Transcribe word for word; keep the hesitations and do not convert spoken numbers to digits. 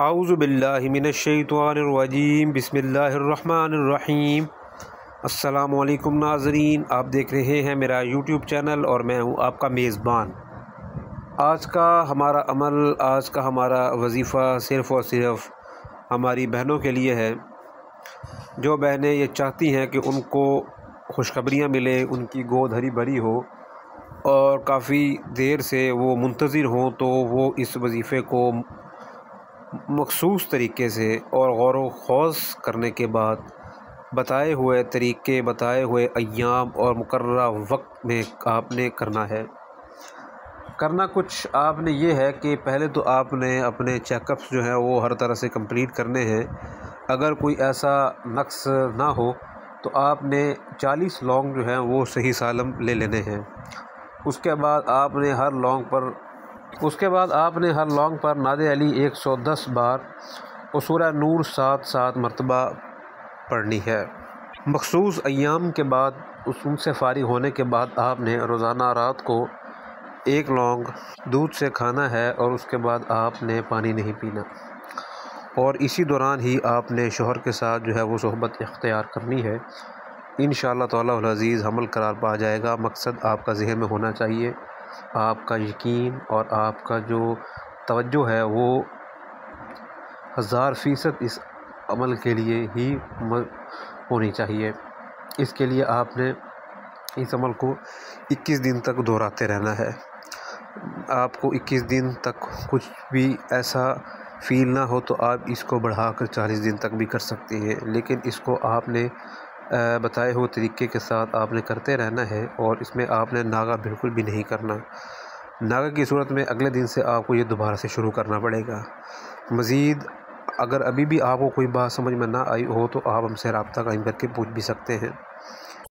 आऊज़ु बिल्लाहि मिनश्शैतानिर्रजीम बिस्मिल्लाहिर्रहमानिर्रहीम। अस्सलामु अलैकुम नाज़रीन, आप देख रहे हैं मेरा यूट्यूब चैनल और मैं हूं आपका मेज़बान। आज का हमारा अमल, आज का हमारा वजीफ़ा सिर्फ़ और सिर्फ हमारी बहनों के लिए है, जो बहनें ये चाहती हैं कि उनको खुशखबरियाँ मिले, उनकी गोद हरी भरी हो और काफ़ी देर से वो मुंतज़िर हों, तो वो इस वजीफ़े को मखसूस तरीके से और गौर व ख़ौस करने के बाद बताए हुए तरीक़े, बताए हुए अय्याम और मुकर्ररा वक्त में आपने करना है। करना कुछ आपने ये है कि पहले तो आपने अपने चेकअप्स जो हैं वो हर तरह से कंप्लीट करने हैं। अगर कोई ऐसा नक्स ना हो तो आपने चालीस लॉन्ग जो हैं वो सही सालम ले लेने हैं। उसके बाद आपने हर लॉन्ग पर उसके बाद आपने हर लॉन्ग पर नादे अली एक सौ दस बार और सूरह नूर सात सात मरतबा पढ़नी है। मखसूस अय्याम के बाद उस उनसे फ़ारिग होने के बाद आपने रोज़ाना रात को एक लॉन्ग दूध से खाना है और उसके बाद आपने पानी नहीं पीना, और इसी दौरान ही आपने शोहर के साथ जो है वो सोहबत इख्तियार करनी है। इंशाअल्लाह ताला वल अज़ीज़ हमल करार पा जाएगा। मकसद आपका जहन में होना चाहिए, आपका यकीन और आपका जो तवज्जो है वो हज़ार फ़ीसद इस अमल के लिए ही होनी चाहिए। इसके लिए आपने इस अमल को इक्कीस दिन तक दोहराते रहना है। आपको इक्कीस दिन तक कुछ भी ऐसा फ़ील ना हो तो आप इसको बढ़ाकर चालीस दिन तक भी कर सकते हैं, लेकिन इसको आपने बताए हुए तरीक़े के साथ आपने करते रहना है। और इसमें आपने नागा बिल्कुल भी नहीं करना। नागा की सूरत में अगले दिन से आपको ये दोबारा से शुरू करना पड़ेगा। मज़ीद अगर अभी भी आपको कोई बात समझ में ना आई हो तो आप हमसे राब्ता कायम करके पूछ भी सकते हैं।